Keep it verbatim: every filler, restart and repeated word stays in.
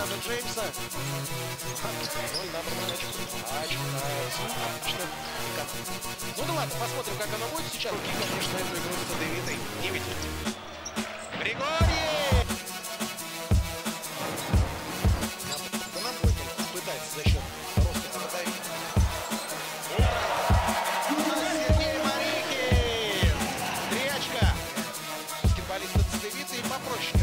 Риказа Джеймса. ноль на промарочку. Ну да ладно, посмотрим, как оно будет сейчас. Руки, конечно, эту игру подавили. девять. Григорий! Нам пытается за счет роста подавить. Сергей Марикин! Три очка. Баскетболист отслевится и попроще.